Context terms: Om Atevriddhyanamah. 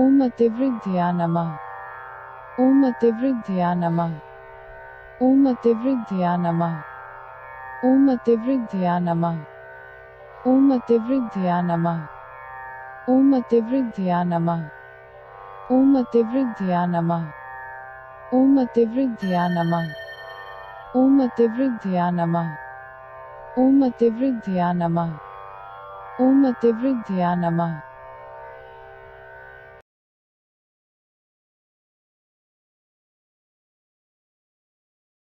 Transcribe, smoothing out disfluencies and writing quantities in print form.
Om Atevriddhyanamah. Om Atevriddhyanamah. Om Atevriddhyanamah. Om Atevriddhyanamah. Om Atevriddhyanamah. Om Atevriddhyanamah. Om Atevriddhyanamah. Om Atevriddhyanamah. Om Atevriddhyanamah. Om Atevriddhyanamah. Om Atevriddhyanamah.